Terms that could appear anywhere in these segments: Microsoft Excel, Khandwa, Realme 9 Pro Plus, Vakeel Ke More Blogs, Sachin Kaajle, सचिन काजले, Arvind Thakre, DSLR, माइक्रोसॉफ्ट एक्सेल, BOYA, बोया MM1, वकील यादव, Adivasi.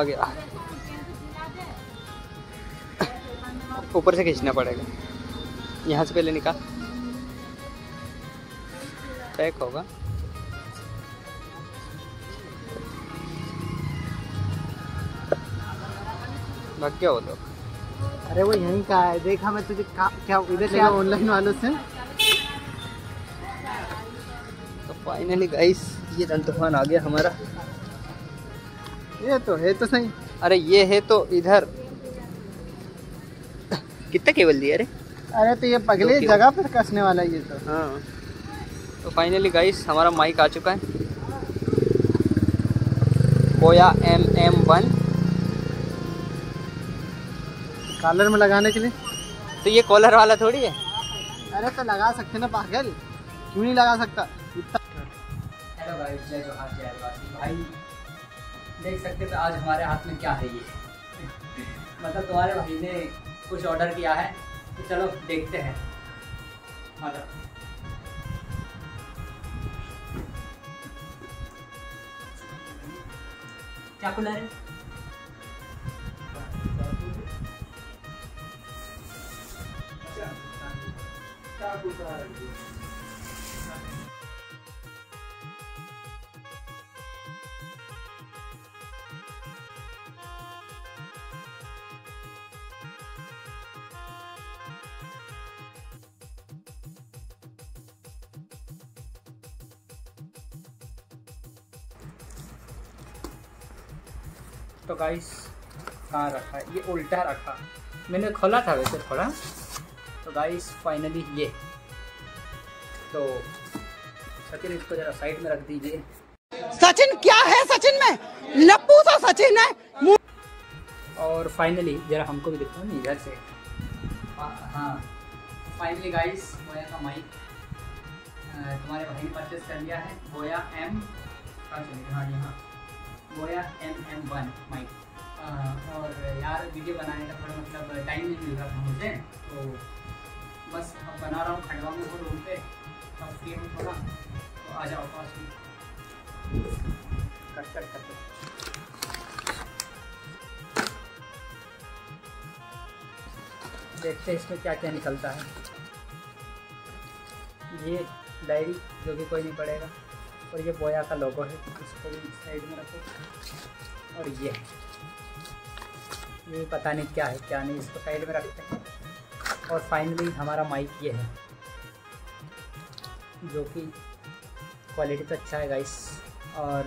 आ गया, ऊपर से खींचना पड़ेगा, यहाँ से पहले निकाल, पैक होगा। भाग क्या हो लोग, अरे वो यहीं का है, देखा मैं तुझे क्या इधर से ऑनलाइन वालों से। तो फाइनली गाइस ये तूफान आ गया हमारा, ये तो है तो सही, अरे ये है तो इधर कितना केबल दिया, अरे तो ये पगले तो जगह पर कसने वाला है ये तो। हाँ तो फाइनली गाइस हमारा माइक आ चुका है, बोया MM1 कॉलर में लगाने के लिए। तो ये कॉलर वाला थोड़ी है, अरे तो लगा सकते ना पागल, क्यों नहीं लगा सकता। हेलो गाइस, जय जोहार, जय आदिवासी भाई। देख सकते तो आज हमारे हाथ में क्या है ये मतलब तुम्हारे भाई ने कुछ ऑर्डर किया है, तो चलो देखते हैं। मतलब क्या कूलर है, तो गाइस कहाँ रखा है ये, उल्टा रखा, मैंने खोला था वैसे थोड़ा। तो गाइस फाइनली ये, तो सचिन इसको जरा साइड में रख दीजिए। सचिन क्या है, सचिन में लप्पू सा सचिन है। और फाइनली जरा हमको भी दिखा नहीं इधर से। हाँ फाइनली गाइस बोया का माइक तुम्हारे भाई ने परचेस कर लिया है, बोया एम बोया MM1 माइक। और यार वीडियो बनाने का थोड़ा मतलब टाइम नहीं मिल रहा था मुझे, तो बस अब बना रहा हूँ खंडवा में वो रूम पे, अब फ्री हूँ थोड़ा, तो आ जाओ पास में कट कट कट। देखते हैं इसमें क्या क्या निकलता है। ये डायरी जो भी कोई नहीं पढ़ेगा, और ये बोया का लोगो है, इसको भी साइड में रखो। और ये पता नहीं क्या है क्या नहीं, इसको साइड में रखते हैं। और फाइनली हमारा माइक ये है, जो कि क्वालिटी तो अच्छा है गाइस। और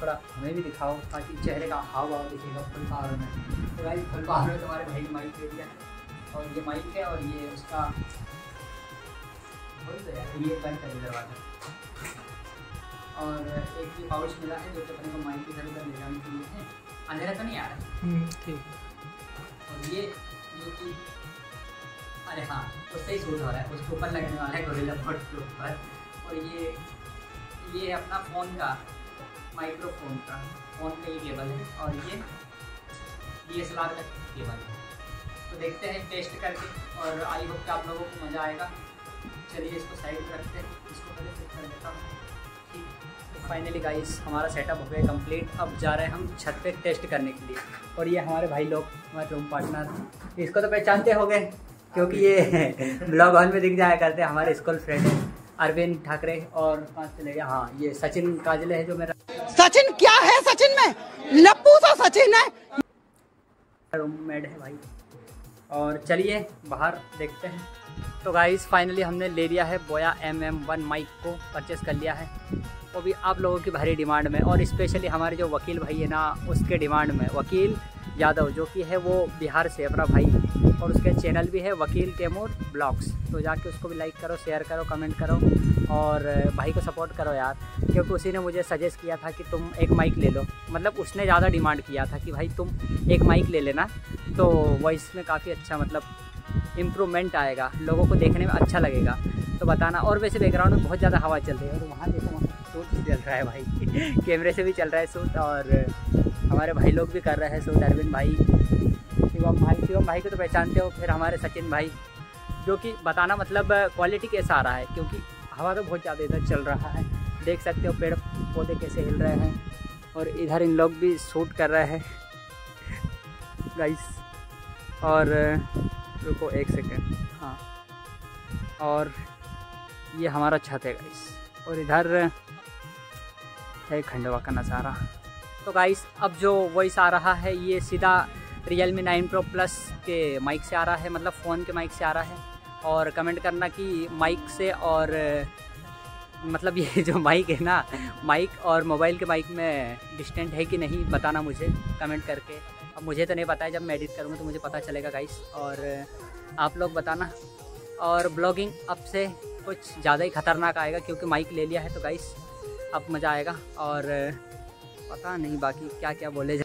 थोड़ा हमें भी दिखाओ ताकि चेहरे का हाव भाव दिखेगा फुल पावर में। तो गाइस फुल पावर में तुम्हारे भाई माइक दे दिया है, और ये माइक है, और ये उसका ये बंद कर दरवाज़ा। और एक ही पाउच मिला है जो अपने को माइक की तरफ ले जाने के लिए है। अंधेरा तो नहीं आ रहा ठीक। और ये जो कि अरे हाँ उससे ही शूट हो रहा है, उसके ऊपर लगने वाला है गोरिल्ला बॉट के ऊपर। और ये अपना फ़ोन का माइक्रोफोन का ये केबल है, और ये DSLR का केबल है। तो देखते हैं टेस्ट करके, और आई होप कि आप लोगों को मज़ा आएगा। चलिए इसको साइड रखते हैं, इसको पहले फिट कर देता हूँ। फाइनली गाइस हमारा सेटअप हो गया कंप्लीट, अब जा रहे हैं हम छत पे टेस्ट करने के लिए। और ये हमारे भाई लोग, हमारे रूम पार्टनर, इसको तो पहचानते होंगे क्योंकि ये ब्लॉग हॉल में दिख जाया करते हैं। हमारे स्कूल फ्रेंड हैं अरविंद ठाकरे, और कहाँ से ले गया, हाँ ये सचिन काजले है जो मेरा। सचिन क्या है, सचिन में लप्पू सा सचिन है, रूममेट है भाई। और चलिए बाहर देखते हैं। तो गाइस फाइनली हमने ले लिया है बोया MM1 माइक को, परचेस कर लिया है, वो भी आप लोगों की भारी डिमांड में। और स्पेशली हमारे जो वकील भाई है ना, उसके डिमांड में। वकील यादव जो कि है वो बिहार से अपना भाई, और उसके चैनल भी है वकील के मोर ब्लॉग्स, तो जाके उसको भी लाइक करो, शेयर करो, कमेंट करो, और भाई को सपोर्ट करो यार। क्योंकि उसी ने मुझे सजेस्ट किया था कि तुम एक माइक ले लो, मतलब उसने ज़्यादा डिमांड किया था कि भाई तुम एक माइक ले लेना, तो वॉइस में काफ़ी अच्छा मतलब इम्प्रूवमेंट आएगा, लोगों को देखने में अच्छा लगेगा, तो बताना। और वैसे बैकग्राउंड में बहुत ज़्यादा हवा चल रही है, और वहाँ देखो वहाँ शूट चल रहा है भाई कैमरे से भी चल रहा है शूट, और हमारे भाई लोग भी कर रहे हैं शूट। अरविंद भाई, शिवम भाई को तो पहचानते हो। फिर हमारे सचिन भाई, जो कि बताना मतलब क्वालिटी कैसा आ रहा है, क्योंकि हवा तो बहुत ज़्यादा इधर चल रहा है, देख सकते हो पेड़ पौधे कैसे हिल रहे हैं। और इधर इन लोग भी शूट कर रहे हैं। प्राइस। और रुको एक सेकेंड, हाँ, और ये हमारा छत है गाइस, और इधर है खंडवा का नज़ारा। तो गाइस अब जो वॉइस आ रहा है ये सीधा Realme 9 Pro Plus के माइक से आ रहा है, मतलब फ़ोन के माइक से आ रहा है। और कमेंट करना कि माइक से, और मतलब ये जो माइक है ना, माइक और मोबाइल के माइक में डिस्टेंट है कि नहीं बताना मुझे कमेंट करके। अब मुझे तो नहीं पता है, जब मैं एडिट करूँगा तो मुझे पता चलेगा गाइस, और आप लोग बताना। और ब्लॉगिंग अब से कुछ ज़्यादा ही ख़तरनाक आएगा क्योंकि माइक ले लिया है, तो गाइस अब मज़ा आएगा। और पता नहीं बाकी क्या क्या बोले।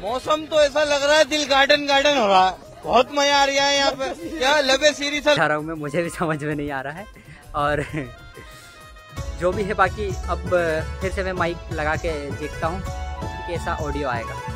मौसम तो ऐसा लग रहा है दिल गार्डन गार्डन हो रहा है, बहुत मज़ा आ रहा है यहाँ पे। क्या लबे सीरी सा जा रहा हूँ मैं, मुझे भी समझ में नहीं आ रहा है। और जो भी है बाकी, अब फिर से मैं माइक लगा के देखता हूँ कि कैसा ऑडियो आएगा।